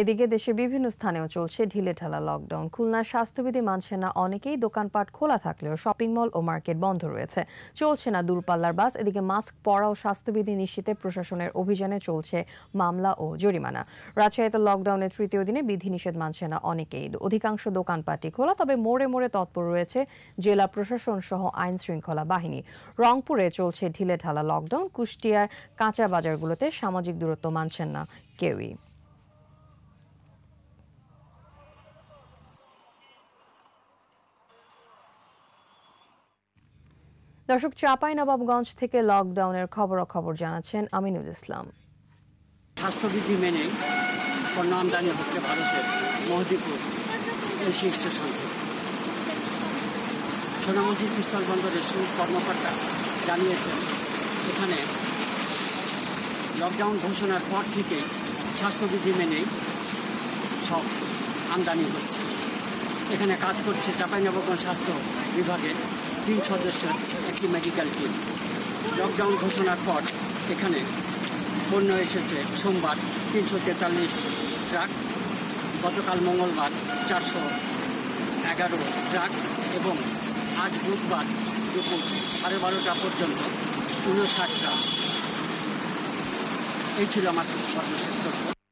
এদিকে দেশে বিভিন্ন স্থানেও চলছে ঢিলেঢালা লকডাউন। খুলনার স্বাস্থ্যবিধি মানছে না অনেকেই। দোকানপাট খোলা থাকলেও শপিং মল ও মার্কেট বন্ধ রয়েছে, চলছে না দূরপাল্লার বাস। এদিকে মাস্ক পরা ও স্বাস্থ্যবিধি নিশ্চিতে প্রশাসনের অভিযানে চলছে মামলা ও জরিমানা। রাজশাহীতে লকডাউনের তৃতীয় দিনে বিধিনিষেধ মানছে না অনেকেই। অধিকাংশ দোকানপাটই খোলা, তবে মোড়ে মোড়ে তৎপর রয়েছে জেলা প্রশাসন সহ আইন শৃঙ্খলা বাহিনী। রংপুরে চলছে ঢিলেঢালা লকডাউন। কুষ্টিয়ায় কাঁচা বাজারগুলোতে সামাজিক দূরত্ব মানছেন না কেউই। দর্শক, চাঁপাইনবাবগঞ্জ থেকে লকডাউনের খবরাখবর জানাচ্ছেন আমিনুল ইসলাম। স্বাস্থ্যবিধি মেনে পণ্য আমদানি হচ্ছে ভারতের মহদীপুর এসি স্টেশন থেকে। সোনামুখী স্থল বন্দরের শুল্ক কর্মকর্তা জানিয়েছেন, এখানে লকডাউন ঘোষণার পর থেকে স্বাস্থ্যবিধি মেনেই সব আমদানি হচ্ছে। এখানে কাজ করছে চাঁপাইনবাবগঞ্জ স্বাস্থ্য বিভাগের ৩ সদস্যের একটি মেডিকেল টিম। লকডাউন ঘোষণার পর এখানে পণ্য এসেছে সোমবার ৩৪৩ ট্রাক, গতকাল মঙ্গলবার ৪১১ ট্রাক এবং আজ বুধবার দুপুর ১২:৩০ পর্যন্ত ৫৯ ট্রাক। এই ছিল আমার সর্বশেষ তথ্য।